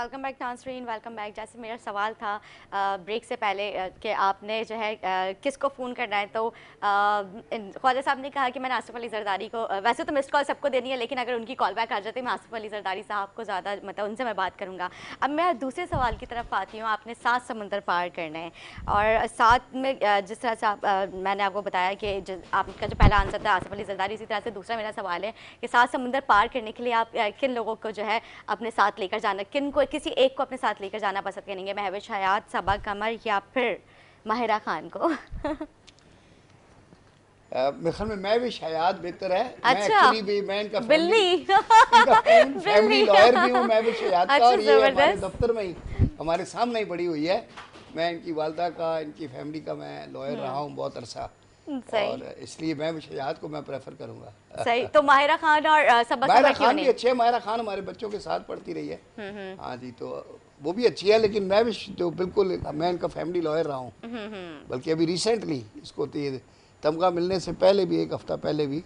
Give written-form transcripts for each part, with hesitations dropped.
Welcome back नाज़रीन, welcome back. जैसे मेरा सवाल था ब्रेक से पहले कि आपने जो है किसको फ़ोन करना है, तो ख्वाजा साहब ने कहा कि मैंने आसिफ अली जरदारी को, वैसे तो मिस्ड कॉल सबको देनी है लेकिन अगर उनकी कॉल बैक आ जाती है मैं आसिफ अली जरदारी साहब को ज़्यादा मतलब उनसे मैं बात करूँगा। अब मैं दूसरे सवाल की तरफ आती हूँ। आपने 7 समंदर पार करना है और 7 में जिस तरह से मैंने आपको बताया कि आपका जो पहला आंसर था आसिफ अली जरदारी, इसी तरह से दूसरा मेरा सवाल है कि 7 समंदर पार करने के लिए आप किन लोगों को जो है अपने साथ लेकर जाना, किन को किसी एक को अपने साथ लेकर जाना पसंद करेंगे, महविश हयात, सबा कमर या फिर माहिरा खान को? मेरे ख्याल में महविश हयात बेहतर है। अच्छा, मैं इनका फैमिली लॉयर भी हूं महविश हयात का, और ये हमारे दफ्तर में ही हमारे सामने ही बड़ी हुई है। मैं इनकी वालदा का, इनकी फैमिली का मैं लॉयर रहा हूँ बहुत अरसा, और इसलिए मैं महविश हयात को मैं प्रेफर करूंगा। सही। तो माहिरा खान और सबा कमर क्यों नहीं? अच्छे, माहिरा खान हमारे बच्चों के साथ पढ़ती रही है। हाँ जी, तो वो भी अच्छी है, लेकिन मैं भी तो बिल्कुल, मैं इनका फैमिली लॉयर रहा हूँ। बल्कि अभी रिसेंटली इसको तमगा मिलने से पहले भी, एक हफ्ता पहले भी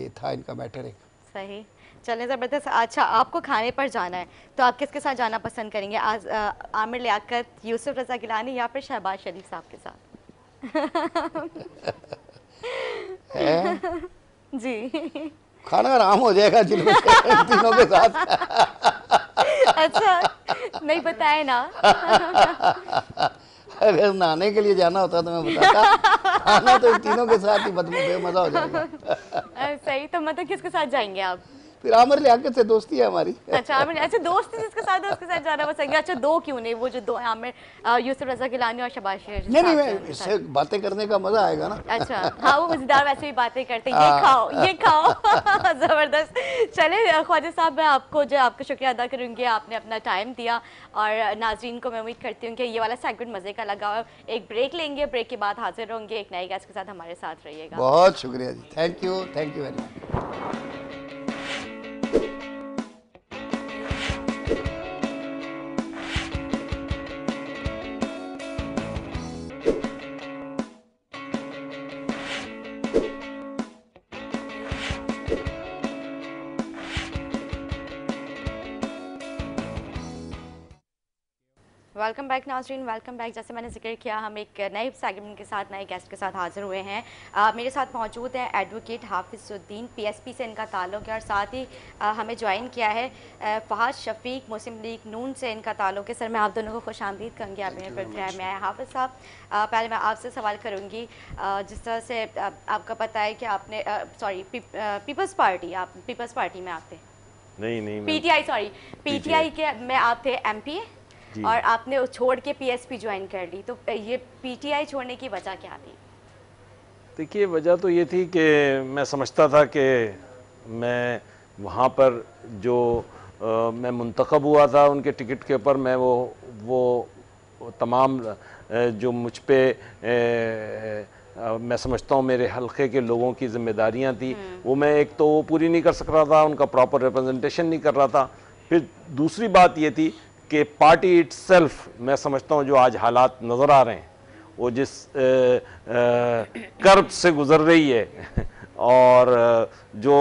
ये था इनका मैटर। एक सही चले ज़बरदस्त। अच्छा, आपको खाने पर जाना है तो आप किसके साथ जाना पसंद करेंगे, आमिर लियाकत, यूसुफ रजा गिलानी या फिर शहबाज शरीफ साहब के साथ? जी, खाना आराम हो जाएगा तीनों के साथ। अच्छा, नहीं बताए ना। अगर नहाने के लिए जाना होता तो मैं बताता, खाना तो तीनों के साथ ही मजा हो जाएगा। सही। तो मतलब किसके साथ जाएंगे आप फिर? आमिर लियाकत से दोस्ती है हमारी। अच्छा, आमिर। अच्छा, दोस्ती जिसके साथ उसके साथ जाना पसंद है। अच्छा, दो क्यों नहीं, वो जो दो आमिर, यूसुफ रजा गिलानी और शहबाज शरीफ? नहीं नहीं, इससे बातें करने का मजा आएगा ना। अच्छा, हाँ, वो मजेदार वैसे भी बातें करते हैं। ये खाओ जबरदस्त। चले ख्वाजा साहब, मैं आपको जो आपका शुक्रिया अदा करूँगी, आपने अपना टाइम दिया, और नाजरीन को मैं उम्मीद करती हूँ कि ये वाला सेगमेंट मजे का लगा। एक ब्रेक लेंगे, ब्रेक के बाद हाजिर होंगे एक नए गेस्ट के साथ। हमारे साथ रहिएगा। बहुत शुक्रिया जी, thank you, thank you very much. Welcome back नाज़रीन, वेलकम बैक। जैसे मैंने जिक्र किया, हम एक नए सेगमेंट के साथ, नए गेस्ट के साथ हाजिर हुए हैं। मेरे साथ मौजूद हैं एडवोकेट हाफिज-उद-दीन, पीएसपी से इनका ताल्लुक़ है, और साथ ही हमें ज्वाइन किया है फहाद शफीक, मुस्लिम लीग नून से इनका ताल्लुक़ है। सर, मैं आप दोनों को खुश आमदीद कहूँगी, आप मेरे प्रोग्राम में आए। हाफिज साहब, पहले मैं आपसे सवाल करूँगी। जिस तरह से आपका पता है कि आपने पीपल्स पार्टी में आप थे, नहीं PTI, सॉरी PTI के में आप थे MPA, और आपने वो छोड़ के PSP ज्वाइन कर ली, तो ये PTI छोड़ने की वजह क्या थी? देखिए, वजह तो ये थी कि मैं समझता था कि मैं वहाँ पर जो मैं मुंतखब हुआ था उनके टिकट के ऊपर, मैं वो तमाम जो मुझ पर मैं समझता हूँ मेरे हलके के लोगों की जिम्मेदारियाँ थी, वो मैं एक तो पूरी नहीं कर सक रहा था, उनका प्रॉपर रिप्रेजेंटेशन नहीं कर रहा था। फिर दूसरी बात ये थी कि पार्टी इटसेल्फ, मैं समझता हूँ जो आज हालात नज़र आ रहे हैं, वो जिस कर्ब से गुज़र रही है, और जो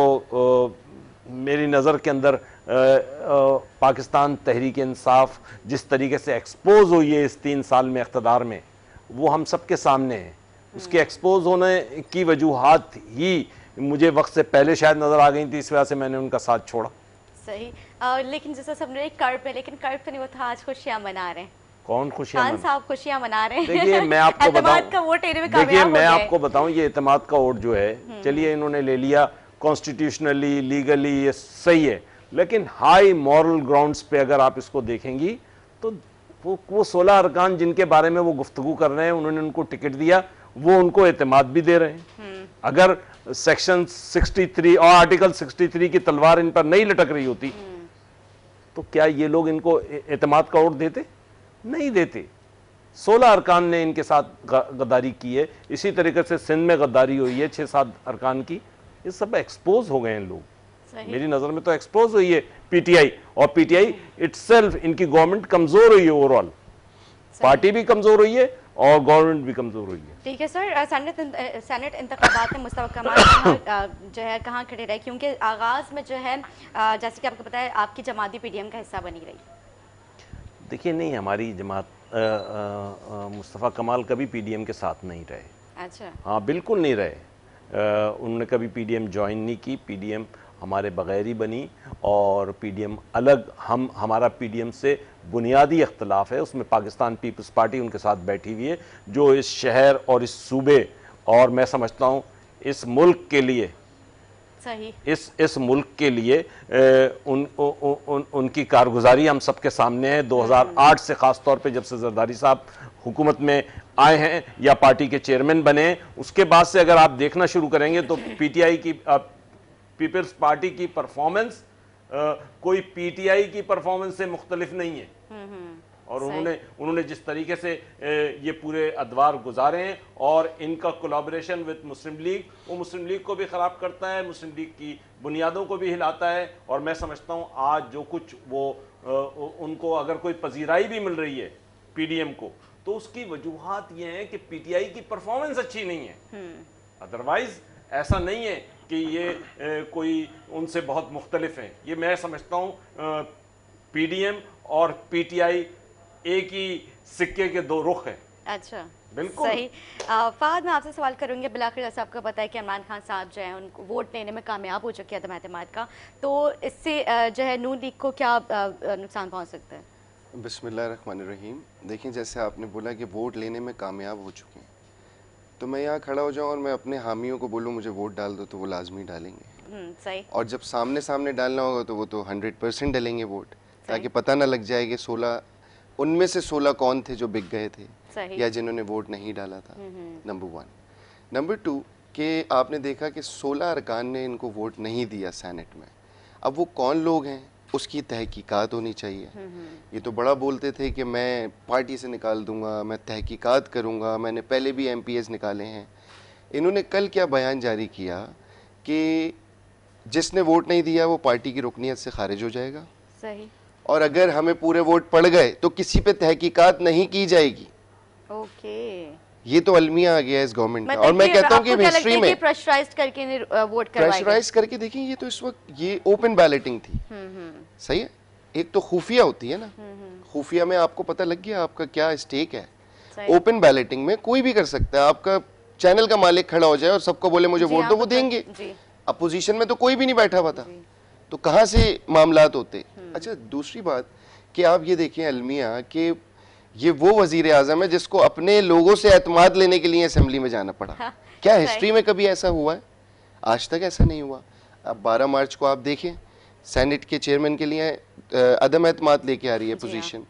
मेरी नज़र के अंदर पाकिस्तान तहरीक इंसाफ जिस तरीके से एक्सपोज हुई है इस 3 साल में इख्तदार में, वो हम सब के सामने है। उसके एक्सपोज होने की वजूहात ही मुझे वक्त से पहले शायद नज़र आ गई थी, इस वजह से मैंने उनका साथ छोड़ा। सही। लेकिन जैसा सबने एक कर्ब है, लेकिन कर्ब तो नहीं, वो था आज खुशियाँ मना रहे हैं। कौन खुशियाँ? खान साहब खुशियाँ मना रहे हैं। देखिए, मैं आपको बताऊं, ये एतमाद का वोट जो है, चलिए इन्होंने ले लिया, कॉन्स्टिट्यूशनली लीगली ये सही है, लेकिन हाई मॉरल ग्राउंड्स पे अगर आप इसको देखेंगी तो वो 16 अरकान जिनके बारे में वो गुफ्तगू कर रहे हैं, उन्होंने उनको टिकट दिया, वो उनको एतमाद भी दे रहे हैं। अगर सेक्शन 63 और आर्टिकल 63 की तलवार इन पर नहीं लटक रही होती तो क्या ये लोग इनको एतमाद का वोट देते? नहीं देते। 16 अरकान ने इनके साथ गद्दारी की है। इसी तरीके से सिंध में गद्दारी हुई है 6-7 अरकान की। ये सब एक्सपोज हो गए हैं लोग, मेरी नज़र में तो एक्सपोज हुई है PTI, और PTI इटसेल्फ इनकी गवर्नमेंट कमज़ोर हुई है, ओवरऑल पार्टी भी कमज़ोर हुई है और गवर्नमेंट भी कमज़ोर हुई है। ठीक है सर, सेनेट इंतखाबात में मुस्तफा कमाल जो है कहाँ खड़े रहे, क्योंकि आगाज़ में जो है जैसे कि आपको पता है आपकी जमाती PDM का हिस्सा बनी रही? देखिए नहीं, हमारी जमात मुस्तफ़ा कमाल कभी पीडीएम के साथ नहीं रहे। अच्छा। हाँ बिल्कुल नहीं रहे। उन्होंने कभी पीडीएम ज्वाइन नहीं की, पीडीएम हमारे बगैर ही बनी और पीडीएम अलग, हम हमारा पीडीएम से बुनियादी इख्तलाफ है। उसमें पाकिस्तान पीपल्स पार्टी उनके साथ बैठी हुई है जो इस शहर और इस सूबे और मैं समझता हूँ इस मुल्क के लिए, सही इस मुल्क के लिए उनकी कारगुजारी हम सबके सामने है। 2008 से ख़ास तौर पे जब से जरदारी साहब हुकूमत में आए हैं या पार्टी के चेयरमैन बने, उसके बाद से अगर आप देखना शुरू करेंगे तो पीटीआई की पीपल्स पार्टी की परफॉर्मेंस कोई पीटीआई की परफॉर्मेंस से मुख्तलिफ नहीं है। और उन्होंने जिस तरीके से ये पूरे अदवार गुजारे हैं और इनका कोलाबोरेशन विद मुस्लिम लीग, वो मुस्लिम लीग को भी ख़राब करता है, मुस्लिम लीग की बुनियादों को भी हिलाता है। और मैं समझता हूँ आज जो कुछ वो उनको अगर कोई पजीराई भी मिल रही है पीडीएम को, तो उसकी वजूहत ये हैं कि पीटीआई की परफॉर्मेंस अच्छी नहीं है। अदरवाइज़ ऐसा नहीं है कि ये कोई उनसे बहुत मुख्तलिफ हैं। ये मैं समझता हूँ पीडीएम और पीटीआई एक ही सिक्के के दो रुख हैं। अच्छा, बिल्कुल सही। फहद, मैं आपसे सवाल करूँगी, बिलाखिर जैसे आपको पता है कि इमरान खान साहब जो है उनको वोट लेने में कामयाब हो चुके हैं अदम एतमाद का, तो इससे जो है नून लीग को क्या नुकसान पहुँच सकता है? बिस्मिल्लाहिर्रहमानिर्रहीम। देखिए जैसे आपने बोला कि वोट लेने में कामयाब हो चुके हैं, तो मैं यहाँ खड़ा हो जाऊँ और मैं अपने हामियों को बोलूँ मुझे वोट डाल दो तो वो लाजमी डालेंगे। सही। और जब सामने सामने डालना होगा तो वो तो 100% डालेंगे वोट, ताकि पता ना लग जाए कि 16 उनमें से 16 कौन थे जो बिक गए थे या जिन्होंने वोट नहीं डाला था। नंबर 1। नंबर 2 कि आपने देखा कि 16 अरकान ने इनको वोट नहीं दिया सेनेट में। अब वो कौन लोग हैं उसकी तहकीकात होनी चाहिए। ये तो बड़ा बोलते थे कि मैं पार्टी से निकाल दूंगा, मैं तहकीकात करूंगा, मैंने पहले भी MPs निकाले हैं। इन्होंने कल क्या बयान जारी किया कि जिसने वोट नहीं दिया वो पार्टी की रुकनीत से खारिज हो जाएगा। सही। और अगर हमें पूरे वोट पड़ गए तो किसी पे तहकीकात नहीं की जाएगी। ओके। ये तो अलमिया आ गया इस गवर्नमेंट का। और मैं कहता हूँ कि हिस्ट्री में प्रेशराइज्ड करके वोट करवाएंगे, प्रेशराइज्ड करके। देखिए ये तो इस वक्त ये ओपन बैलेटिंग थी। सही है। एक तो खुफिया होती है ना, खुफिया में आपको पता लग गया आपका क्या स्टेक है। ओपन बैलेटिंग में कोई भी कर सकता है, आपका चैनल का मालिक खड़ा हो जाए और सबको बोले मुझे वोट दो, वो देंगे। अपोजिशन में तो कोई भी नहीं बैठा हुआ था, तो कहाँ से मामलात होते। अच्छा, दूसरी बात कि आप ये देखें अलमिया कि ये वो वजीर आज़म है जिसको अपने लोगों से एतमाद लेने के लिए असम्बली में जाना पड़ा। हाँ, क्या हिस्ट्री में कभी ऐसा हुआ है? आज तक ऐसा नहीं हुआ। अब 12 मार्च को आप देखें सेनेट के चेयरमैन के लिए अदम एतमाद लेके आ रही है पोजीशन,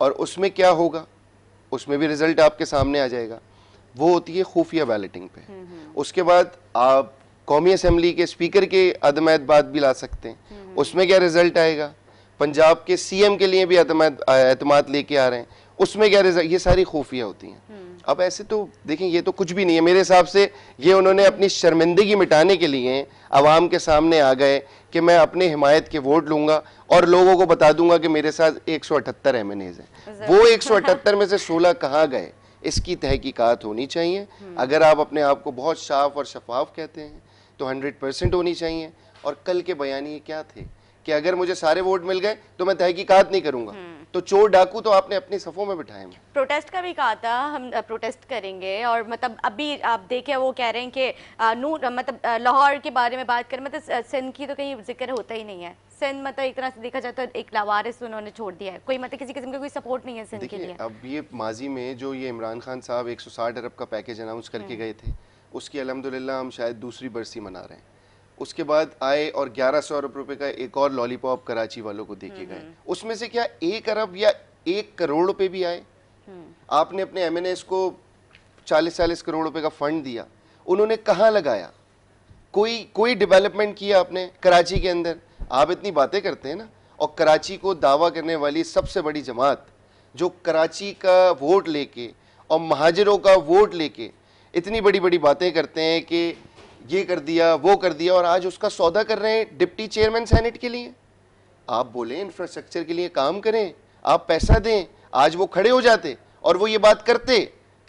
और उसमें क्या होगा, उसमें भी रिजल्ट आपके सामने आ जाएगा। वो होती है खुफिया बैलेटिंग पे। उसके बाद आप कौमी असम्बली के स्पीकर के अदम एतमाद भी ला सकते हैं, उसमें क्या रिजल्ट आएगा। पंजाब के CM के लिए भी एतमाद लेके आ रहे हैं, उसमें क्या रिजल्ट। ये सारी खुफिया होती हैं। अब ऐसे तो देखें ये तो कुछ भी नहीं है मेरे हिसाब से। ये उन्होंने अपनी शर्मिंदगी मिटाने के लिए आवाम के सामने आ गए कि मैं अपने हिमायत के वोट लूँगा और लोगों को बता दूंगा कि मेरे साथ 178 MNS हैं। वो 178 में से 16 कहाँ गए, इसकी तहकीकात होनी चाहिए। अगर आप अपने आप को बहुत साफ और शफाफ कहते हैं तो 100% होनी चाहिए। और कल के बयानी क्या थे कि अगर मुझे सारे वोट मिल गए तो मैं तहकीकात नहीं करूंगा, तो चोर डाकू तो आपने अपनी सफ़ों में बिठाए। प्रोटेस्ट का भी कहा था हम प्रोटेस्ट करेंगे, और मतलब अभी आप देखें वो कह रहे हैं कि नू मतलब लाहौर के बारे में बात करें, मतलब सिंध की तो कहीं जिक्र होता ही नहीं है। सिंध मतलब एक तरह से देखा जाता है एक लावारिस उन्होंने छोड़ दिया है, कोई मतलब किसी किस्म का कोई सपोर्ट नहीं है सिंध के लिए। अब ये माजी में जो ये इमरान खान साहब 160 अरब का पैकेज अनाउंस करके गए थे, उसकी अलहम्दुलिल्लाह हम शायद दूसरी बरसी मना रहे हैं। उसके बाद आए और 1100 अरब रुपए का एक और लॉलीपॉप कराची वालों को देखे गए। उसमें से क्या 1 अरब या 1 करोड़ रुपए भी आए? आपने अपने MNS को 40-40 करोड़ रुपए का फंड दिया, उन्होंने कहाँ लगाया? कोई डेवलपमेंट किया आपने कराची के अंदर? आप इतनी बातें करते हैं ना, और कराची को दावा करने वाली सबसे बड़ी जमात जो कराची का वोट लेके और महाजरों का वोट लेके इतनी बड़ी बड़ी बातें करते हैं कि ये कर दिया वो कर दिया, और आज उसका सौदा कर रहे हैं डिप्टी चेयरमैन सेनेट के लिए। आप बोले इंफ्रास्ट्रक्चर के लिए काम करें, आप पैसा दें, आज वो खड़े हो जाते और वो ये बात करते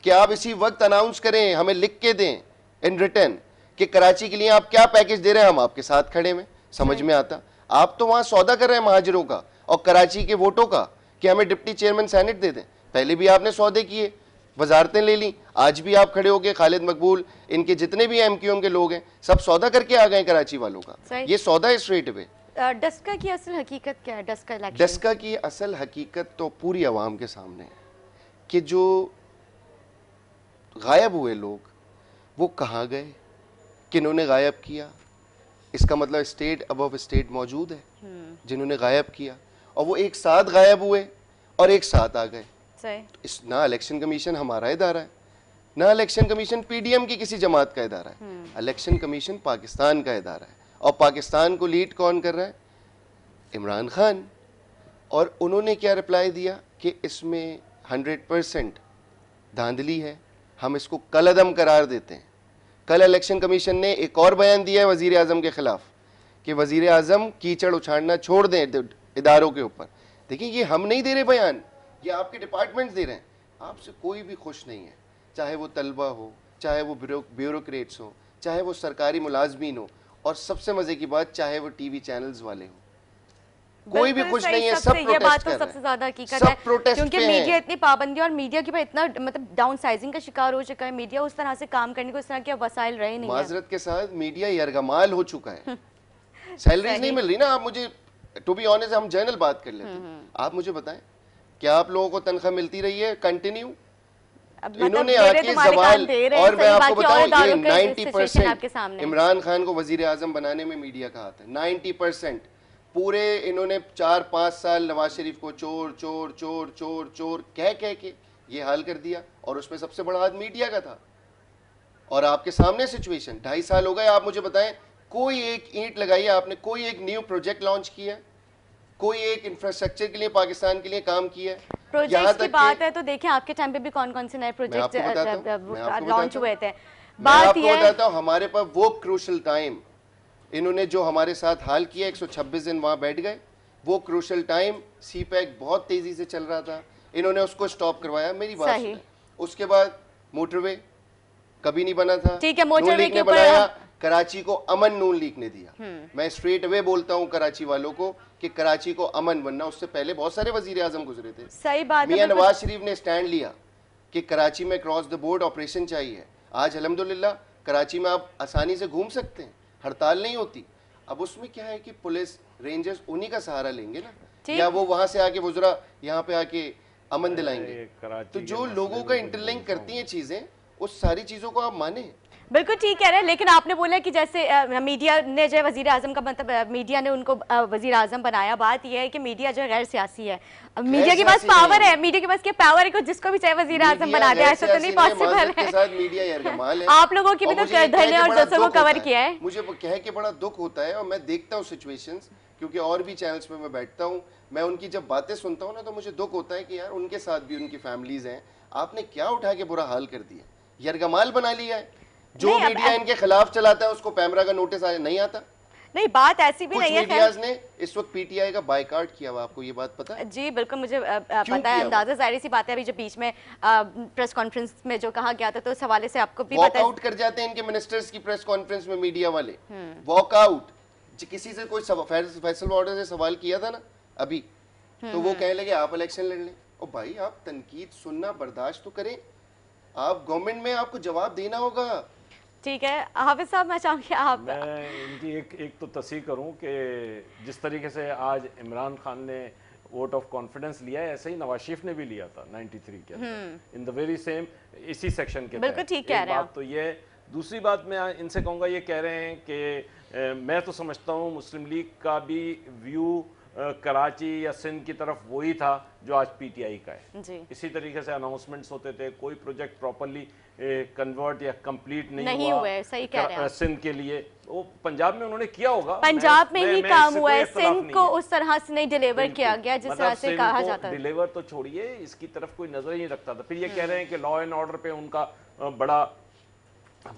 कि आप इसी वक्त अनाउंस करें, हमें लिख के दें इन रिटर्न कि कराची के लिए आप क्या पैकेज दे रहे हैं, हम आपके साथ खड़े में। समझ में आता? आप तो वहाँ सौदा कर रहे हैं महाजरों का और कराची के वोटों का कि हमें डिप्टी चेयरमैन सैनेट दे दें। पहले भी आपने सौदे किए, वजारतें ले ली, आज भी आप खड़े हो गए। खालिद मकबूल, इनके जितने भी MQM के लोग हैं, सब सौदा करके आ गए कराची वालों का। ये सौदा इस रेट पे। डस्का की असल हकीकत क्या है? डस्का की असल हकीकत तो पूरी आवाम के सामने है कि जो गायब हुए लोग वो कहाँ गए, किन्होंने गायब किया। इसका मतलब स्टेट अबव स्टेट मौजूद है जिन्होंने गायब किया, और वो एक साथ गायब हुए और एक साथ आ गए। इस ना इलेक्शन कमीशन हमारा इदारा है, ना इलेक्शन कमीशन PDM की किसी जमात का इदारा है। इलेक्शन कमीशन पाकिस्तान का इदारा है, और पाकिस्तान को लीड कौन कर रहा है? इमरान खान। और उन्होंने क्या रिप्लाई दिया कि इसमें 100% धांधली है, हम इसको कल अदम करार देते हैं। कल इलेक्शन कमीशन ने एक और बयान दिया है वज़ीर आज़म के ख़िलाफ़ कि वज़ीर आज़म कीचड़ उछाड़ना छोड़ दें इदारों के ऊपर। देखिए, ये हम नहीं दे रहे बयान, ये आपके डिपार्टमेंट्स दे रहे हैं। आपसे कोई भी खुश नहीं है, चाहे वो तलबा हो, चाहे वो ब्यूरोक्रेट्स हो, चाहे वो सरकारी मुलाजमीन हो, और सबसे मज़े की बात चाहे वो TV चैनल्स वाले हो, कोई भी कुछ नहीं है। सब ये बात तो सबसे ज्यादा हकीकत है, क्योंकि मीडिया इतनी पाबंदी और मीडिया के पर इतना मतलब डाउनसाइजिंग का शिकार हो चुका है। मीडिया उस तरह से काम करने को, इस तरह के वसाइल रहे नहीं। माजरत के साथ मीडिया यरगमाल हो चुका है, सैलरीज नहीं मिल रही ना। आप मुझे टू बी ऑनेस्ट, हम जनरल बात कर लेते हैं, आप मुझे बताएं क्या आप लोगों को तनख्वाह मिलती रही है कंटिन्यू? इन्होंने आके सवाल, और मैं आपको बताऊं 90% इमरान खान को वजीर आजम बनाने में मीडिया का हाथ है। 90% पूरे इन्होंने 4-5 साल नवाज शरीफ को चोर चोर चोर चोर चोर कह के ये हाल कर दिया, और उसमें सबसे बड़ा हाथ मीडिया का था। और आपके सामने सिचुएशन 2.5 साल हो गए। आप मुझे बताएं, कोई एक ईंट लगाई है आपने? कोई एक न्यू प्रोजेक्ट लॉन्च किया? कोई एक इंफ्रास्ट्रक्चर के लिए पाकिस्तान के लिए काम किया है? प्रोजेक्ट की बात है तो देखें आपके टाइम पे भी कौन कौन से नए प्रोजेक्ट लॉन्च हुए थे। बात यह बताता हूँ, हमारे पास वो क्रूशल टाइम इन्होंने जो हमारे साथ हाल किया, 126 दिन वहाँ बैठ गए। वो क्रूशल टाइम CPEC बहुत तेजी से चल रहा था, इन्होंने उसको स्टॉप करवाया। मेरी बात सुन, उसके बाद मोटरवे कभी नहीं बना था, ठीक है, मोटरवे के बनाया। कराची को अमन नून लीग ने दिया। मैं स्ट्रेट अवे बोलता हूँ कराची वालों को कि कराची को अमन बनना। उससे पहले बहुत सारे वजीर आजम गुजरे थे। सही बात है। मियां नवाज शरीफ ने स्टैंड लिया कि कराची में क्रॉस द बोर्ड ऑपरेशन चाहिए। आज अलहमदुलिल्लाह कराची में आप आसानी से घूम सकते हैं, हड़ताल नहीं होती। अब उसमें क्या है कि पुलिस रेंजर्स उन्हीं का सहारा लेंगे ना, या वो वहाँ से आके वज़रा यहाँ पे आके अमन दिलाएंगे। तो जो लोगों का इंटरलिंक करती हैं चीज़ें, उस सारी चीज़ों को आप माने। बिल्कुल ठीक कह रहे हैं, लेकिन आपने बोला कि जैसे मीडिया ने जो है वज़ीर आज़म का मतलब मीडिया ने उनको वज़ीर आज़म बनाया। बात यह है कि मीडिया जो गैर सियासी है, मीडिया के पास पावर है, मीडिया के पास क्या पावर है कि जिसको भी चाहे वज़ीर आज़म बना दे, ऐसा तो नहीं पॉसिबल है। आप लोगों की भी तो धरने और जलसों को कवर किया है। मुझे कह के बड़ा दुख होता है, और मैं देखता हूँ सिचुएशंस, क्योंकि और भी चैनल्स पर मैं बैठता हूँ, मैं उनकी जब बातें सुनता हूँ ना, तो मुझे दुख होता है कि यार उनके साथ भी उनकी फैमिलीज हैं, आपने क्या उठा के बुरा हाल कर दिया, यरगमाल बना लिया है। जो मीडिया इनके खिलाफ चलाता है उसको पैमरा का नोटिस नहीं आता। नहीं, बात ऐसी भी नहीं है। मीडियाज ने इस वक्त PTI का बायकॉट किया हुआ, आपको ये बात पता है? जी बिल्कुल, मुझे पता है, अंदाजा जाहिर सी बात है। अभी जो बीच में प्रेस कॉन्फ्रेंस में जो कहा गया था, तो उस हवाले से आपको भी पता है। वॉकआउट कर जाते हैं इनके मिनिस्टर्स की प्रेस कॉन्फ्रेंस में मीडिया वाले, वॉकआउट। किसी से कोई फैसल ऑर्डर से सवाल किया था ना अभी, तो वो कहने लगे आप इलेक्शन लड़ लें। और भाई, आप तनकीद सुनना बर्दाश्त तो करें, आप गवर्नमेंट में आपको जवाब देना होगा। ठीक है हाफिज साहब, मैं चाहूँगी आप, मैं इनकी एक तो तस्दीक करूँ कि जिस तरीके से आज इमरान खान ने वोट ऑफ कॉन्फिडेंस लिया है, ऐसे ही नवाज शरीफ ने भी लिया था 93 के अंदर, इन द वेरी सेम इसी सेक्शन के। बिल्कुल ठीक कह रहे हैं। तो ये दूसरी बात मैं इनसे कहूँगा, ये कह रहे हैं कि मैं तो समझता हूँ मुस्लिम लीग का भी व्यू कराची या सिंध की तरफ वही था जो आज PTI का है जी। इसी तरीके से अनाउंसमेंट्स होते थे, कोई प्रोजेक्ट प्रॉपर्ली कन्वर्ट या कंप्लीट नहीं हुआ। सही कह रहे हैं। सिंध के लिए वो पंजाब में उन्होंने किया होगा, पंजाब में ही काम हुआ है, सिंध को उस तरह से नहीं डिलीवर किया गया जिस तरह से कहा जाता है। डिलीवर तो छोड़िए, इसकी तरफ कोई नजर ही नहीं रखता था। फिर ये कह रहे हैं कि लॉ एंड ऑर्डर पे उनका बड़ा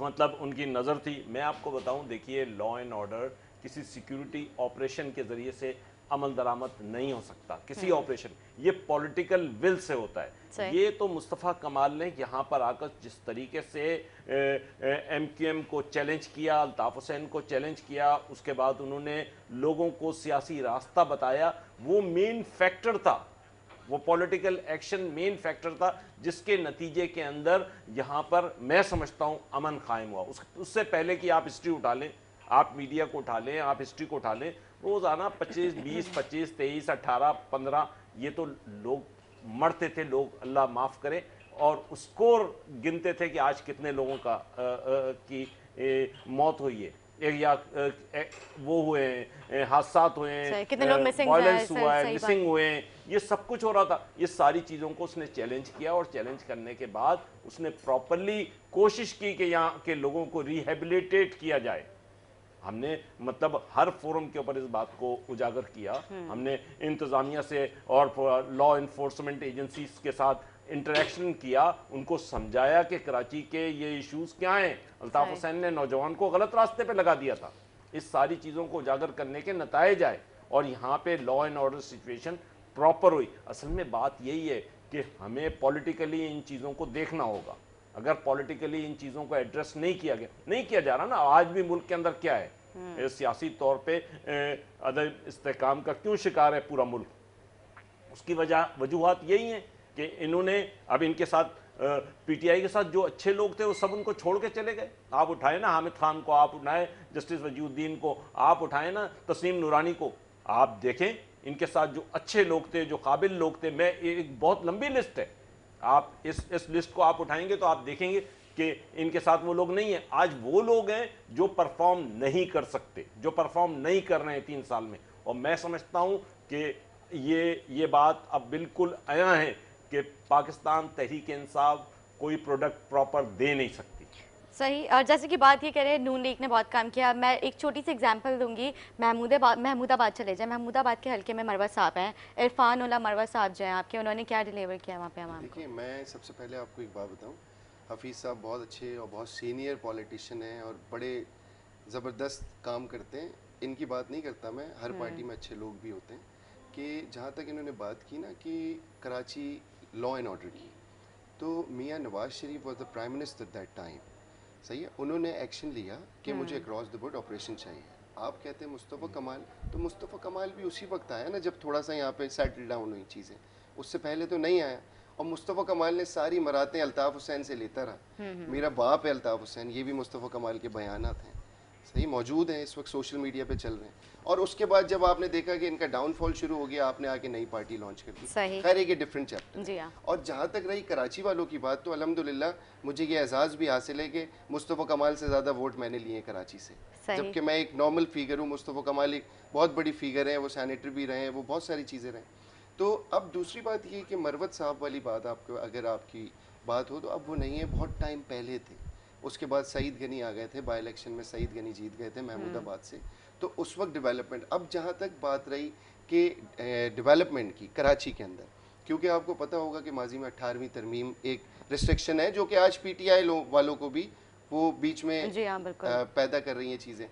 मतलब उनकी नज़र थी। मैं आपको बताऊं, देखिए लॉ एंड ऑर्डर किसी सिक्योरिटी ऑपरेशन के जरिए से अमल दरामद नहीं हो सकता, किसी ऑपरेशन, ये पॉलिटिकल विल से होता है। ये तो मुस्तफ़ा कमाल ने यहाँ पर आकर जिस तरीके से MQM को चैलेंज किया, अल्ताफ हुसैन को चैलेंज किया, उसके बाद उन्होंने लोगों को सियासी रास्ता बताया, वो मेन फैक्टर था। वो पॉलिटिकल एक्शन मेन फैक्टर था जिसके नतीजे के अंदर यहाँ पर मैं समझता हूँ अमन कायम हुआ। उससे पहले कि आप हिस्ट्री उठा लें, आप मीडिया को उठा लें, आप हिस्ट्री को उठा लें, रोज़ाना 25, 20, 25, 23, 18, 15 ये तो लोग मरते थे, लोग अल्लाह माफ़ करें, और उसको गिनते थे कि आज कितने लोगों का मौत हुई है या वो हुए हैं, हादसा हुए हैं, कितने लोग मिसिंग हुआ है, मिसिंग हुए हैं, ये सब कुछ हो रहा था। ये सारी चीज़ों को उसने चैलेंज किया और चैलेंज करने के बाद उसने प्रॉपरली कोशिश की कि यहाँ के लोगों को रिहेबिलिटेट किया जाए। हमने मतलब हर फोरम के ऊपर इस बात को उजागर किया, हमने इंतज़ामिया से और लॉ इन्फोर्समेंट एजेंसीज के साथ इंटरेक्शन किया, उनको समझाया कि कराची के ये इश्यूज़ क्या हैं। अल्ताफ़ हुसैन ने नौजवान को गलत रास्ते पे लगा दिया था। इस सारी चीज़ों को उजागर करने के नतीजे आए और यहाँ पे law and order situation proper हुई। असल में बात यही है कि हमें पॉलिटिकली इन चीज़ों को देखना होगा। अगर पॉलिटिकली इन चीज़ों को एड्रेस नहीं किया जा रहा ना, आज भी मुल्क के अंदर क्या है, सियासी तौर पर अदम इस्तेकाम का क्यों शिकार है पूरा मुल्क, उसकी वजूहत यही हैं कि इन्होंने अब इनके साथ पीटीआई के साथ जो अच्छे लोग थे वो सब उनको छोड़ के चले गए। आप उठाए ना हामिद खान को, आप उठाए जस्टिस वजीउद्दीन को, आप उठाए ना तस्लीम नूरानी को। आप देखें इनके साथ जो अच्छे लोग थे, जो काबिल लोग थे, मैं एक बहुत लंबी लिस्ट है, आप इस लिस्ट को आप उठाएंगे तो आप देखेंगे कि इनके साथ वो लोग नहीं हैं। आज वो लोग हैं जो परफॉर्म नहीं कर सकते, जो परफॉर्म नहीं कर रहे हैं 3 साल में। और मैं समझता हूँ कि ये बात अब बिल्कुल आया है कि पाकिस्तान तहरीक इंसाफ कोई प्रोडक्ट प्रॉपर दे नहीं सकती। सही। और जैसे कि बात ये कह रहे हैं नून लीग ने बहुत काम किया, मैं एक छोटी सी एग्जांपल दूंगी। महमूदाबाद चले जाए, महमूदाबाद के हलके में मरवत साहब हैं, इरफान उल्ला मरवत साहब जो हैं आपके, उन्होंने क्या डिलीवर किया वहाँ पे हमारे। देखिए, मैं सबसे पहले आपको एक बात बताऊँ, हफीज़ साहब बहुत अच्छे और बहुत सीनियर पॉलिटिशियन हैं और बड़े ज़बरदस्त काम करते हैं, इनकी बात नहीं करता मैं, हर पार्टी में अच्छे लोग भी होते हैं। कि जहाँ तक इन्होंने बात की ना कि कराची लॉ एंड ऑर्डर की, तो Mian Nawaz Sharif was the prime minister that time, सही है, उन्होंने एक्शन लिया कि मुझे अक्रॉस द बोर्ड ऑपरेशन चाहिए। आप कहते हैं मुस्तफ़ा कमाल, तो मुस्तफ़ा कमाल भी उसी वक्त आया ना जब थोड़ा सा यहाँ पे सेटल डाउन हुई चीज़ें, उससे पहले तो नहीं आया। और मुस्तफ़ा कमाल ने सारी मरातें अल्ताफ़ हुसैन से लेता रहा, मेरा बाप है अल्ताफ़ हुसैन, ये भी मुस्तफ़ा कमाल के बयानात हैं, सही, मौजूद हैं, इस वक्त सोशल मीडिया पे चल रहे हैं। और उसके बाद जब आपने देखा कि इनका डाउनफॉल शुरू हो गया, आपने आके नई पार्टी लॉन्च कर दी, खैर एक डिफरेंट चैप्टर। और जहाँ तक रही कराची वालों की बात, तो अल्हम्दुलिल्लाह मुझे ये एजाज़ भी हासिल है कि मुस्तफ़ा कमाल से ज़्यादा वोट मैंने लिए कराची से, जबकि मैं एक नॉर्मल फिगर हूँ। मुस्तफ़ा कमाल एक बहुत बड़ी फिगर हैं, वो सैनेटर भी रहे हैं, वो बहुत सारी चीज़ें रहें। तो अब दूसरी बात ये कि मरवत साहब वाली बात, आपको अगर आपकी बात हो तो अब वो नहीं है, बहुत टाइम पहले थे। उसके बाद सईद गनी आ गए थे, बाई इलेक्शन में सईद गनी जीत गए थे महमूदाबाद से, तो उस वक्त डेवलपमेंट। अब जहाँ तक बात रही कि डेवलपमेंट की कराची के अंदर, क्योंकि आपको पता होगा कि माजी में 18वीं तरमीम एक रिस्ट्रिक्शन है जो कि आज पीटीआई वालों को भी वो बीच में पैदा कर रही हैं चीज़ें।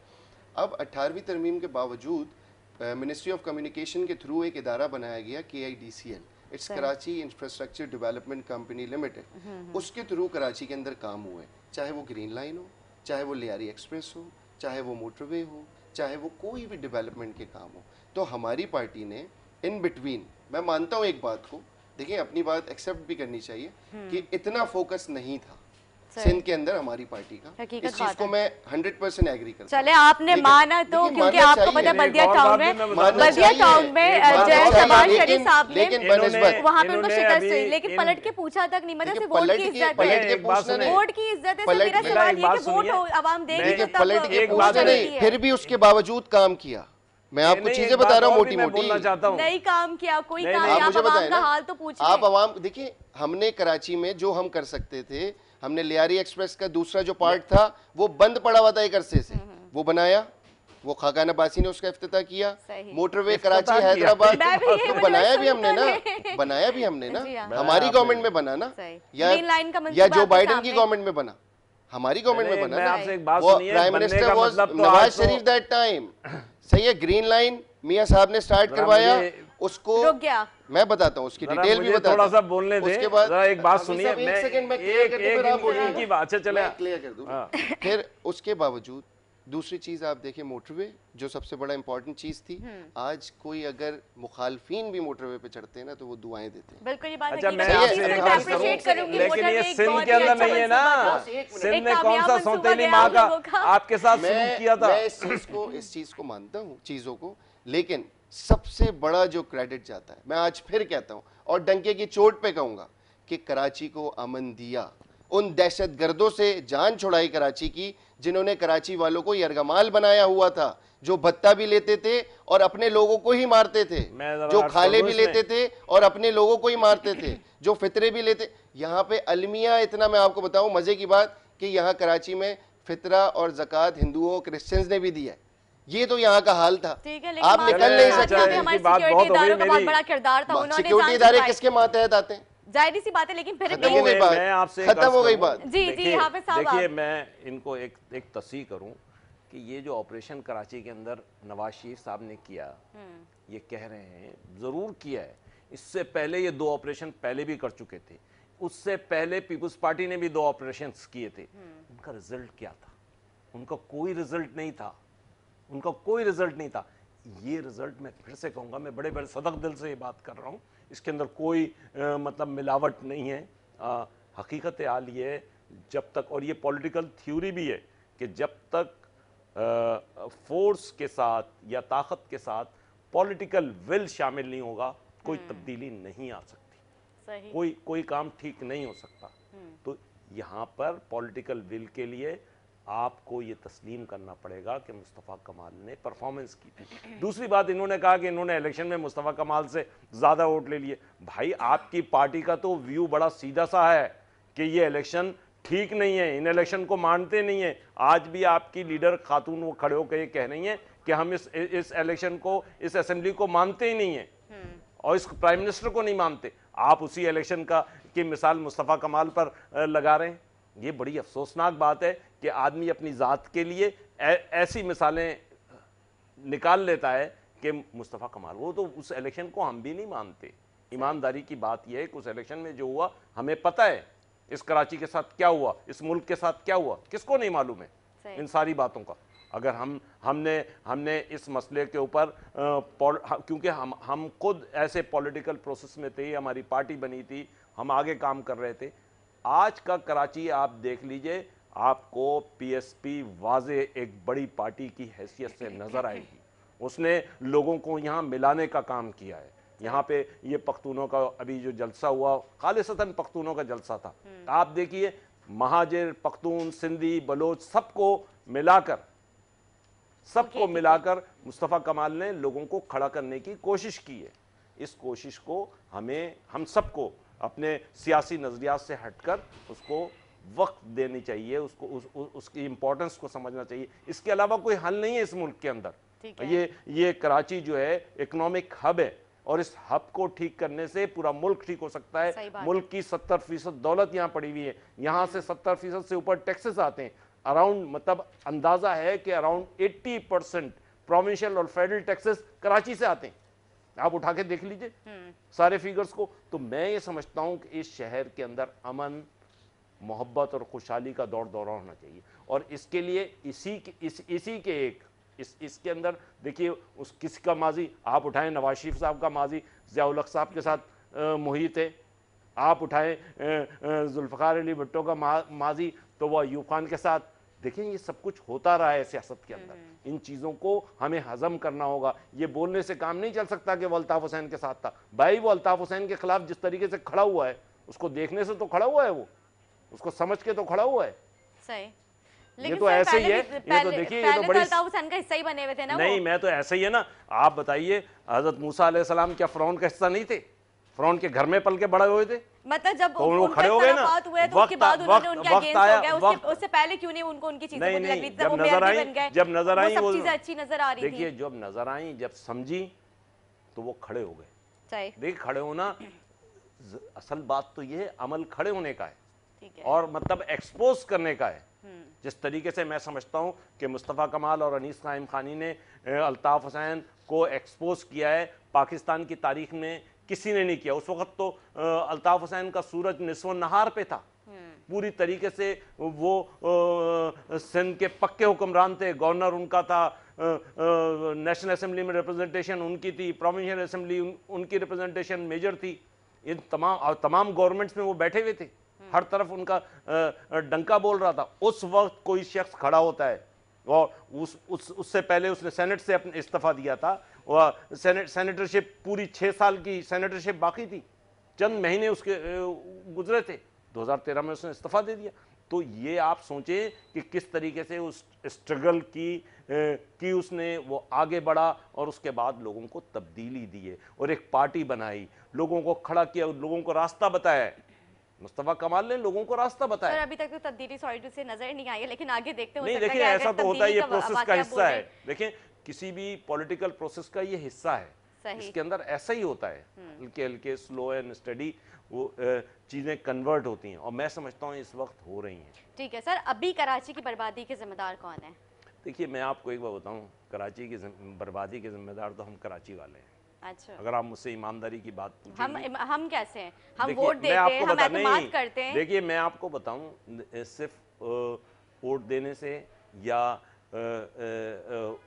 अब 18वीं तरमीम के बावजूद मिनिस्ट्री ऑफ कम्युनिकेशन के थ्रू एक इदारा बनाया गया KIDCL, it's Karachi infrastructure development company limited. उसके थ्रू कराची के अंदर काम हुए, चाहे वो ग्रीन लाइन हो, चाहे वो लियारी एक्सप्रेस हो, चाहे वो मोटरवे हो, चाहे वो कोई भी डेवलपमेंट के काम हो। तो हमारी पार्टी ने इन बिटवीन, मैं मानता हूँ एक बात को, देखिए अपनी बात एक्सेप्ट भी करनी चाहिए कि इतना फोकस नहीं था सिंध के अंदर हमारी पार्टी का, इस चीज को मैं 100% एग्री करता हूं। चले आपने माना तो, क्योंकि आपको पता बल्दिया टाउन में जय शहबाज शरीफ साहब ने वहाँ पे उनको शिकस्त हुई, लेकिन पलट के पूछा तक नहीं, मतलब सिर्फ वोट की इज्जत है, वोट की इज्जत है। मेरा सवाल ये कि वोट आवाम देगी, पलट के पूछा नहीं, फिर भी उसके बावजूद काम किया। मैं आपको चीजें बता रहा हूँ, मोटी मोटी नहीं काम किया कोई काम। आप आवाम का हाल तो पूछिए, आप आवाम देखिए, हमने कराची में जो हम कर सकते थे, हमने लियारी एक्सप्रेस का दूसरा जो पार्ट था वो बंद पड़ा हुआ था एक अरसे से, वो बनाया, वो खाकान अब्बासी ने उसका इफ्तिताह किया। मोटरवे कराची हैदराबाद तो बनाया भी हमने ना हमारी गवर्नमेंट में बना ना, या जो बाइडन की गवर्नमेंट में बना, हमारी गवर्नमेंट में बना। वो prime minister was Nawaz Sharif that time, सही है। ग्रीन लाइन मियाँ साहब ने स्टार्ट करवाया, उसको मैं बताता हूँ, उसकी डिटेल भी बताता हूँ, थोड़ा सा बोलने दें। उसके बाद एक बात सुनिए, मैं एक एक एक की बात से चले क्लियर कर दूँ। फिर उसके बावजूद दूसरी चीज़ आप देखें मोटरवे, जो सबसे बड़ा इम्पॉर्टेंट चीज़ थी, आज कोई अगर मुखालफिन भी मोटरवे पे चढ़ते हैं ना तो वो दुआएं देते हैं। बिल्कुल ये बात है। लेकिन ये सिंध के अंदर नहीं है ना, सिंध में कौन सा सौतेली माँ का आपके साथ सलूक किया था। मैं इस चीज़ को मानता हूँ चीज़ों को, लेकिन सबसे बड़ा जो क्रेडिट जाता है, मैं आज फिर कहता हूँ और डंके की चोट पे कहूँगा कि कराची को अमन दिया, उन दहशतगर्दों से जान छुड़ाई कराची की जिन्होंने कराची वालों को यरगमाल बनाया हुआ था, जो भत्ता भी लेते थे और अपने लोगों को ही मारते थे, जो खाले भी लेते थे और अपने लोगों को ही मारते थे, जो फितरे भी लेते। यहाँ पे अलमिया इतना मैं आपको बताऊँ मज़े की बात कि यहाँ कराची में फितरा और ज़कात हिंदुओं क्रिश्चियंस ने भी दिया है, ये तो यहाँ का हाल था। आप निकल नहीं सकते। सिक्योरिटी इदारे किसके मातहत आते हैं, जाहिर सी बात है, लेकिन फिर मैं आपसे खत्म हो गई बात। जी हाफिज साहब, देखिए मैं इनको एक तस्ही करूं कि ये जो ऑपरेशन कराची के अंदर नवाज शरीफ साहब ने किया, ये कह रहे हैं ज़रूर किया है, इससे पहले ये दो ऑपरेशन पहले भी कर चुके थे, उससे पहले पीपल्स पार्टी ने भी दो ऑपरेशन किए थे, उनका रिजल्ट क्या था? उनका कोई रिजल्ट नहीं था, उनका कोई रिजल्ट नहीं था। ये रिजल्ट मैं फिर से कहूँगा, मैं बड़े बड़े सदक दिल से ये बात कर रहा हूँ, इसके अंदर कोई मतलब मिलावट नहीं है। हकीकत आल ये है, जब तक, और ये पॉलिटिकल थ्योरी भी है कि जब तक फोर्स के साथ या ताकत के साथ पॉलिटिकल विल शामिल नहीं होगा, कोई तब्दीली नहीं आ सकती, सही। कोई काम ठीक नहीं हो सकता। तो यहाँ पर पॉलिटिकल विल के लिए आपको ये तस्लीम करना पड़ेगा कि मुस्तफ़ा कमाल ने परफॉर्मेंस की थी। दूसरी बात, इन्होंने कहा कि इन्होंने इलेक्शन में मुस्तफ़ा कमाल से ज़्यादा वोट ले लिए। भाई आपकी पार्टी का तो व्यू बड़ा सीधा सा है कि ये इलेक्शन ठीक नहीं है, इन इलेक्शन को मानते नहीं है। आज भी आपकी लीडर खातून वो खड़े होकर ये कह रही हैं कि हम इस इलेक्शन को, इस असेंबली को मानते ही नहीं है और इस प्राइम मिनिस्टर को नहीं मानते। आप उसी इलेक्शन की मिसाल मुस्तफ़ा कमाल पर लगा रहे हैं। ये बड़ी अफसोसनाक बात है कि आदमी अपनी ज़ात के लिए ऐसी मिसालें निकाल लेता है कि मुस्तफ़ा कमाल, वो तो उस इलेक्शन को हम भी नहीं मानते। ईमानदारी की बात यह है कि उस इलेक्शन में जो हुआ हमें पता है, इस कराची के साथ क्या हुआ, इस मुल्क के साथ क्या हुआ, किसको नहीं मालूम है इन सारी बातों का। अगर हमने इस मसले के ऊपर, क्योंकि हम खुद ऐसे पॉलिटिकल प्रोसेस में थे, हमारी पार्टी बनी थी, हम आगे काम कर रहे थे। आज का कराची आप देख लीजिए, आपको पीएसपी वाजे एक बड़ी पार्टी की हैसियत से नज़र आएगी। उसने लोगों को यहाँ मिलाने का काम किया है। यहाँ पे ये पख्तूनों का अभी जो जलसा हुआ, खालिसतन पख्तूनों का जलसा था। आप देखिए, महाजिर, पख्तून, सिंधी, बलोच सबको मिलाकर मुस्तफ़ा कमाल ने लोगों को खड़ा करने की कोशिश की है। इस कोशिश को हम सबको अपने सियासी नज़रियात से हटकर उसको वक्त देनी चाहिए, उसको उसकी इम्पोर्टेंस को समझना चाहिए। इसके अलावा कोई हल नहीं है इस मुल्क के अंदर। ये कराची जो है इकोनॉमिक हब है, और इस हब को ठीक करने से पूरा मुल्क ठीक हो सकता है। मुल्क की 70% दौलत यहाँ पड़ी हुई है, यहाँ से 70% से ऊपर टैक्सेस आते हैं। अराउंड, मतलब अंदाज़ा है कि अराउंड 80% प्रोविंशियल और फेडरल टैक्सेस कराची से आते हैं। आप उठा के देख लीजिए सारे फिगर्स को। तो मैं ये समझता हूँ कि इस शहर के अंदर अमन, मोहब्बत और खुशहाली का दौर दौरा होना चाहिए, और इसके लिए इसके अंदर देखिए उस किसी का माजी आप उठाएं, नवाज शरीफ साहब का माजी ज़ियाउल हक साहब के साथ मुहित है। आप उठाएं जुल्फ़िकार अली भुट्टो का माजी तो वह अयूब खान के साथ। देखें, ये सब कुछ होता रहा है सियासत के अंदर। इन चीज़ों को हमें हजम करना होगा। ये बोलने से काम नहीं चल सकता कि वो अल्ताफ़ हुसैन के साथ था। भाई, वो अल्ताफ़ हुसैन के खिलाफ जिस तरीके से खड़ा हुआ है, उसको देखने से तो खड़ा हुआ है, वो उसको समझ के तो खड़ा हुआ है, सही। लेकिन ये तो ऐसे ही है, ये तो देखिए, ये तो बड़ी अल्ताफ़ हुसैन का हिस्सा ही बने हुए थे ना। नहीं, मैं तो ऐसे ही है ना। आप बताइए, हजरत मूसा अलैहि सलाम क्या फ़िरौन का हिस्सा नहीं थे? फ़िरौन के घर में पल के बड़े हुए थे। मतलब जब वो खड़े हो गए ना, उसके बाद उन्होंने उनके अगेंस्ट हो गया। उससे पहले क्यों नहीं उनको उनकी चीजें बुरी लगी? जब नजर आई सब चीजें अच्छी नजर आ रही थी। देखिए, जब नजर आई, जब समझी, तो वो खड़े हो गए। देखिए, खड़े होना, असल बात तो ये अमल खड़े होने का है और मतलब एक्सपोज करने का है। जिस तरीके से मैं समझता हूँ कि मुस्तफ़ा कमाल और अनीस काइम खानी ने अल्ताफ़ हुसैन को एक्सपोज किया है, पाकिस्तान की तारीख में किसी ने नहीं किया। उस वक्त तो अल्ताफ हुसैन का सूरज निस्व नहार पे था, पूरी तरीके से वो सिंध के पक्के हुक्मरान थे। गवर्नर उनका था, नेशनल असम्बली में रिप्रेजेंटेशन उनकी थी, प्रोविंशियल असम्बली उनकी रिप्रेजेंटेशन मेजर थी। इन तमाम गवर्नमेंट्स में वो बैठे हुए थे, हर तरफ उनका डंका बोल रहा था। उस वक्त कोई शख्स खड़ा होता है, और उससे पहले उसने सेनेट से अपने इस्तीफा दिया था, और सेनेटरशिप पूरी 6 साल की सेनेटरशिप बाकी थी, चंद महीने उसके गुजरे थे, 2013 में उसने इस्तीफा दे दिया। तो ये आप सोचें कि किस तरीके से उस स्ट्रगल की उसने वो आगे बढ़ा, और उसके बाद लोगों को तब्दीली दिए और एक पार्टी बनाई, लोगों को खड़ा किया, लोगों को रास्ता बताया। मुस्तफ़ा कमाल ने लोगों को रास्ता बताया। सर अभी तक तो तब्दीली सॉरी से नजर नहीं आई है, लेकिन आगे देखते हैं। देखिए ऐसा तो होता है, ये प्रोसेस का हिस्सा है। देखिए किसी भी पॉलिटिकल प्रोसेस का ये हिस्सा है, इसके अंदर ऐसा ही होता है, हल्के हल्के स्लो एंड स्टडी वो चीज़ें कन्वर्ट होती हैं, और मैं समझता हूँ इस वक्त हो रही हैं। ठीक है सर, अभी कराची की बर्बादी के जिम्मेदार कौन है? देखिए मैं आपको एक बार बताऊँ, कराची की बर्बादी के जिम्मेदार तो हम कराची वाले हैं। अच्छा, अगर आप मुझसे ईमानदारी की बात पूछें, हम कैसे हैं? हम वोट देते हैं, हम एतमाद करते हैं। देखिए मैं आपको बताऊं, सिर्फ वोट देने से या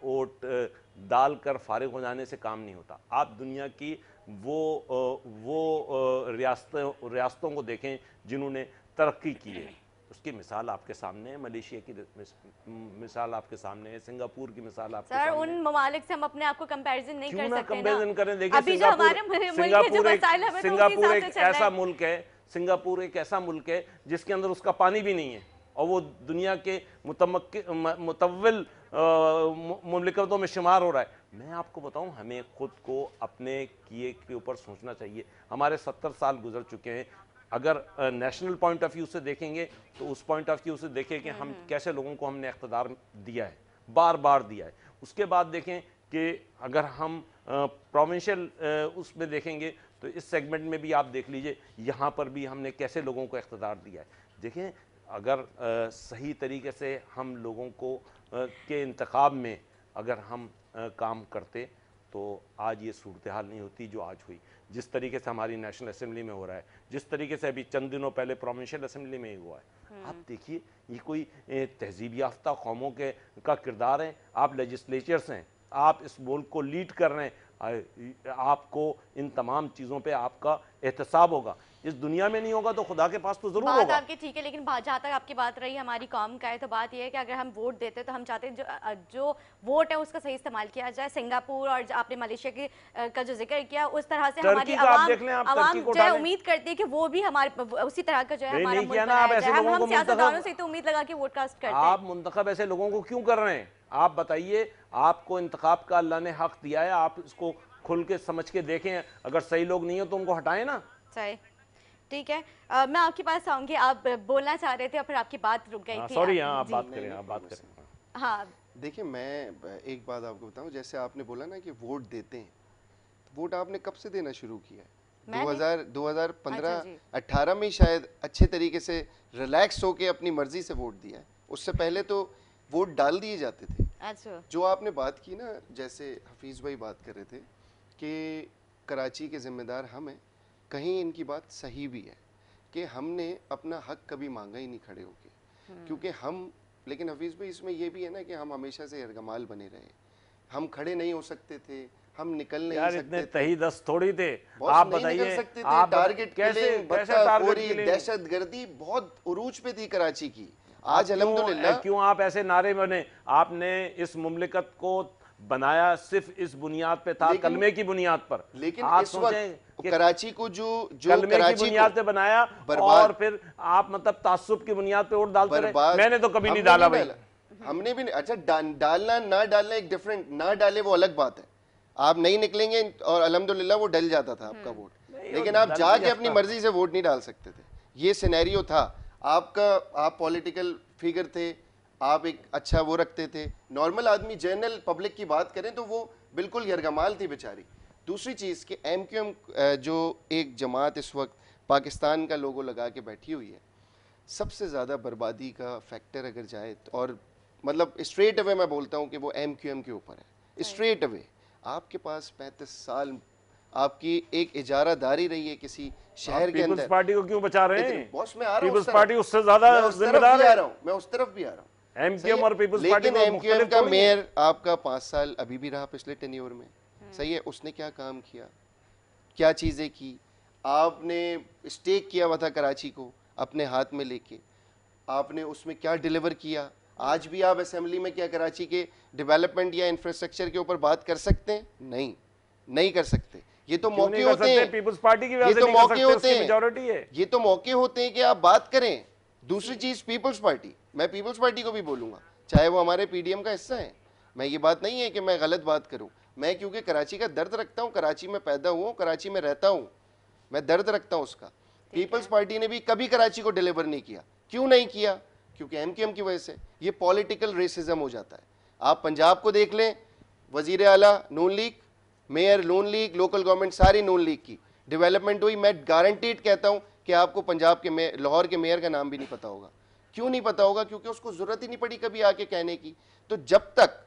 वोट डाल कर फारिग हो जाने से काम नहीं होता। आप दुनिया की वो रियासतों को देखें जिन्होंने तरक्की की है, उसकी मिसाल आपके सामने है। मलेशिया की मिसाल आपके सामने है, सिंगापुर की मिसाल आपके सामने है। सर उन ममालिक से हम अपने आप को कंपैरिजन नहीं कर सकते। कंपैरिजन करें, देखिए सिंगापुर एक ऐसा मुल्क है, सिंगापुर एक ऐसा मुल्क है जिसके अंदर उसका पानी भी नहीं है, और वो दुनिया के मुतवल मुमलिकतों में शुमार हो रहा है। मैं आपको बताऊं, हमें खुद को अपने किए के ऊपर सोचना चाहिए। हमारे 70 साल गुजर चुके हैं। अगर नेशनल पॉइंट ऑफ व्यू से देखेंगे तो उस पॉइंट ऑफ व्यू से देखें कि हम कैसे लोगों को हमने इख्तदार दिया है, बार बार दिया है। उसके बाद देखें कि अगर हम प्रोविंशियल उसमें देखेंगे तो इस सेगमेंट में भी आप देख लीजिए, यहाँ पर भी हमने कैसे लोगों को इख्तदार दिया है। देखें अगर सही तरीके से हम लोगों को के इंतखाब में अगर हम काम करते तो आज ये सूरत हाल नहीं होती जो आज हुई, जिस तरीके से हमारी नेशनल असेंबली में हो रहा है, जिस तरीके से अभी चंद दिनों पहले प्रोविंशियल असेंबली में ही हुआ है। आप देखिए ये कोई तहजीब याफ्ता कौमों के का किरदार है। आप लेजिस्लेचर्स हैं, आप इस मुल्क को लीड कर रहे हैं, आपको इन तमाम चीज़ों पे आपका एहतसाब होगा। इस दुनिया में नहीं होगा तो खुदा के पास तो जरूर होगा। बात आपकी ठीक है, लेकिन जहाँ तक आपकी बात रही हमारी कौम का है, तो बात यह है कि अगर हम वोट देते हैं तो हम चाहते हैं जो वोट है उसका सही इस्तेमाल किया जाए। सिंगापुर और आपने मलेशिया के का जो जिक्र किया, उस तरह से हमारी आवाम जो है उम्मीद करती है कि वो भी हमारे उसी तरह का जो है हमारा से तो उम्मीद लगा के वोट कास्ट करते हैं। आप मुंतखब ऐसे लोगों को क्यों कर रहे हैं? आप बताइए, आपको इंतखाब का अल्लाह ने हक दिया है, आप इसको खुल के समझ के देखें। अगर सही लोग नहीं हो तो उनको हटाएं ना। सही ठीक है, मैं आपके पास आऊंगी। आप बोलना चाह रहे थे और फिर आपकी बात रुक गई थी। सॉरी, हाँ आप बात करें, आप बात करें। हाँ देखिए मैं एक बात आपको बताऊं, जैसे आपने बोला ना कि वोट देते हैं, वोट आपने कब से देना शुरू किया है? 2015-18 में शायद अच्छे तरीके से रिलैक्स होके अपनी मर्जी से वोट दिया है। उससे पहले तो वोट डाल दिए जाते थे। अच्छा, जो आपने बात की ना, जैसे हफीज़ भाई बात कर रहे थे कि कराची के ज़िम्मेदार हम हैं, कहीं इनकी बात सही भी है कि हमने अपना हक कभी मांगा ही नहीं खड़े होके, क्योंकि हम, लेकिन हफीज़ भाई इसमें ये भी है ना कि हम हमेशा से यरगमाल बने रहे, हम खड़े नहीं हो सकते थे, हम निकल नहीं यार सकते इतने तही दस्त थोड़ी थे। आप बताइए टारगेट कैसे? दहशत गर्दी बहुत उरूज पे थी कराची की। आज अल्हम्दुलिल्लाह क्यों आप ऐसे नारे बने? आपने इस मुमलिकत को बनाया सिर्फ इस बुनियाद पे था, कलमे की बुनियाद पर। लेकिन आप सोचें कराची को जो कलमे की बुनियाद पे बनाया, और फिर आप मतलब तासुब की बुनियाद पे वोट डालते रहे। मैंने तो कभी नहीं डाला भाई, हमने भी नहीं। अच्छा डालना ना डालना एक डिफरेंट, ना डाले वो अलग बात है। आप नहीं निकलेंगे और अल्हम्दुलिल्लाह वो डल जाता था आपका वोट, लेकिन आप जाके अपनी मर्जी से वोट नहीं डाल सकते थे। ये सिनेरियो था आपका। आप पॉलिटिकल फिगर थे, आप एक अच्छा वो रखते थे। नॉर्मल आदमी जनरल पब्लिक की बात करें तो वो बिल्कुल यरगमाल थी बेचारी। दूसरी चीज़ कि MQM जो एक जमात इस वक्त पाकिस्तान का लोगो लगा के बैठी हुई है, सबसे ज़्यादा बर्बादी का फैक्टर अगर जाए तो, और मतलब स्ट्रेट अवे मैं बोलता हूँ कि वो MQM के ऊपर है स्ट्रेट अवे। आपके पास 35 साल आपकी एक इजारादारी रही है किसी शहर के अंदर। पार्टी को क्यों बचा रहे हैं? बॉस मैं आ रहा हूं, पार्टी उससे ज्यादा जिम्मेदार है, मैं उस तरफ भी आ रहा हूँ। एमक्यूएम और पीपल्स पार्टी का एमक्यूएम का मेयर आपका 5 साल अभी भी रहा पिछले टेन्योर में, सही है, उसने क्या काम किया, क्या चीजें की, आपने स्टेक किया हुआ था कराची को अपने हाथ में लेके, आपने उसमें क्या डिलीवर किया। आज भी आप असेंबली में क्या कराची के डेवलपमेंट या इंफ्रास्ट्रक्चर के ऊपर बात कर सकते हैं? नहीं, नहीं कर सकते। ये तो मौके होते हैं, पीपल्स पार्टी की वजह से नहीं कर सकते, उसकी मेजॉरिटी है। ये तो मौके होते हैं कि आप बात करें। दूसरी चीज पीपल्स पार्टी, मैं पीपल्स पार्टी को भी बोलूंगा, चाहे वो हमारे पीडीएम का हिस्सा है, मैं ये बात नहीं है कि मैं गलत बात करूं, मैं क्योंकि कराची का दर्द रखता हूं, कराची में पैदा हुआ हूं, कराची में रहता हूं, मैं दर्द रखता हूं उसका। पीपल्स पार्टी ने भी कभी कराची को डिलीवर नहीं किया। क्यों नहीं किया? क्योंकि एमक्यूएम की वजह से। ये पॉलिटिकल रेसिज्म हो जाता है। आप पंजाब को देख लें, वजीर आला Noon league, mayor Noon league, local government सारी नून लीग की, डेवलपमेंट हुई। मैं गारंटीड कहता हूँ कि आपको पंजाब के मेयर, लाहौर के मेयर का नाम भी नहीं पता होगा। क्यों नहीं पता होगा? क्योंकि उसको ज़रूरत ही नहीं पड़ी कभी आके कहने की। तो जब तक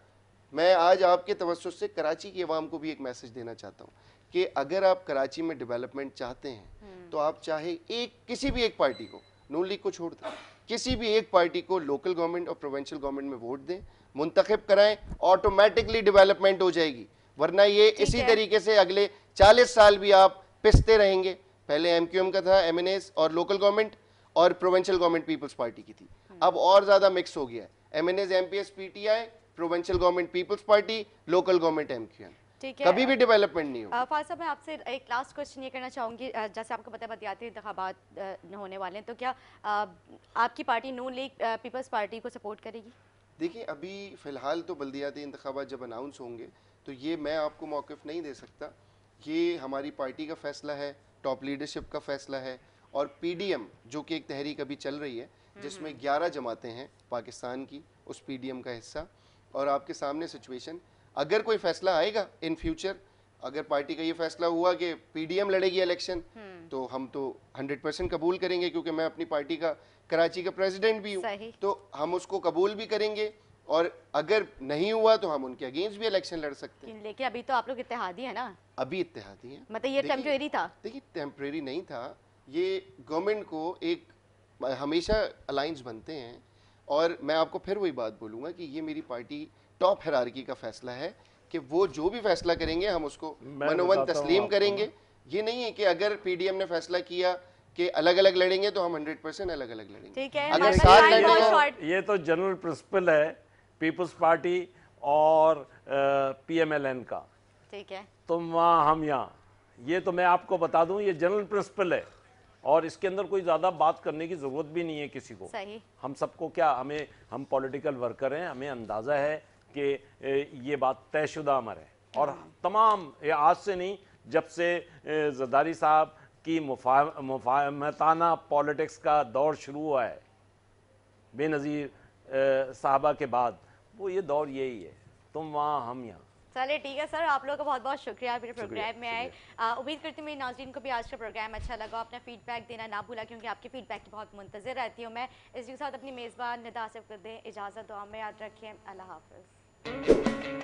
मैं आज आपके तवज्जुह से कराची की आवाम को भी एक मैसेज देना चाहता हूँ कि अगर आप कराची में डेवलपमेंट चाहते हैं तो आप चाहे एक किसी भी एक पार्टी को, नून लीग को छोड़ दें, किसी भी एक पार्टी को लोकल गवर्नमेंट और प्रोवेंशल गवर्नमेंट में वोट दें, मुंतखब कराएं, ऑटोमेटिकली डेवलपमेंट हो जाएगी। वरना ये इसी तरीके से अगले 40 साल भी आप पिसते रहेंगे। पहले एमक्यूएम का था, एमएनएस और लोकल गवर्नमेंट और प्रोवेंशल गवर्नमेंट पीपल्स पार्टी की थी, अब और ज़्यादा मिक्स हो गया है। MNS, MPS, PTI, provincial government peoples party, local government MQM, कभी भी डेवलपमेंट नहीं होगा। फायद साहब, मैं आपसे एक लास्ट क्वेश्चन ये करना चाहूँगी, जैसे आपको पता है बदियाती इंतखाबात होने वाले हैं, तो क्या आपकी party Noon league peoples party को सपोर्ट करेगी? देखिए अभी फ़िलहाल तो बल्दियाती इंतखाबात जब अनाउंस होंगे तो ये मैं आपको मौक़िफ़ नहीं दे सकता। ये हमारी पार्टी का फ़ैसला है, टॉप लीडरशिप का फ़ैसला है, और पीडीएम जो कि एक तहरीक अभी चल रही है जिसमें 11 जमातें हैं पाकिस्तान की, उस पीडीएम का हिस्सा। और आपके सामने सिचुएशन, अगर कोई फ़ैसला आएगा इन फ्यूचर, अगर पार्टी का ये फ़ैसला हुआ कि पीडीएम लड़ेगी इलेक्शन, तो हम तो 100% कबूल करेंगे, क्योंकि मैं अपनी पार्टी का कराची का प्रेसिडेंट भी हूँ, तो हम उसको कबूल भी करेंगे। और अगर नहीं हुआ तो हम उनके अगेंस्ट भी इलेक्शन लड़ सकते हैं। लेकिन अभी तो आप लोग इत्तेहादी है ना? अभी इत्तेहादी है, मतलब ये टेम्परेरी था? देखिए टेम्परेरी नहीं था, ये गवर्नमेंट को एक हमेशा अलाइंस बनते हैं। और मैं आपको फिर वही बात बोलूँगा कि ये मेरी पार्टी टॉप हायरार्की का फैसला है कि वो जो भी फैसला करेंगे हम उसको मनोमन तस्लीम करेंगे। ये नहीं है कि अगर पीडीएम ने फैसला किया कि अलग अलग लड़ेंगे तो हम 100% अलग अलग लड़ेंगे। अगर साथ लड़ेंगे, ये तो जनरल प्रिंसिपल है पीपल्स पार्टी और पीएमएलएन का, ठीक है, तुम वहाँ हम यहाँ, ये तो मैं आपको बता दूं ये जनरल प्रिंसिपल है और इसके अंदर कोई ज़्यादा बात करने की ज़रूरत भी नहीं है किसी को। सही। हम सबको क्या, हमें, हम पॉलिटिकल वर्कर हैं, हमें अंदाज़ा है कि ये बात तयशुदा अमर है। और तमाम, ये आज से नहीं, जब से जरदारी साहब की मुफाहमताना पॉलिटिक्स का दौर शुरू हुआ है बेनज़ीर साहबा के बाद, वो ये दौर यही है, तुम वहाँ हम यहाँ। चलिए ठीक है सर, आप लोगों का बहुत बहुत शुक्रिया मेरे प्रोग्राम में आए। उम्मीद करती हूँ मेरे नाज़रीन को भी आज का प्रोग्राम अच्छा लगा। अपना फीडबैक देना ना भूला, क्योंकि आपके फीडबैक की बहुत मुंतज़र रहती हूँ मैं। इसी के साथ अपनी मेज़बान निदा आसिफ को दें इजाज़त, दुआ में याद रखें, अल्लाह हाफ़िज़।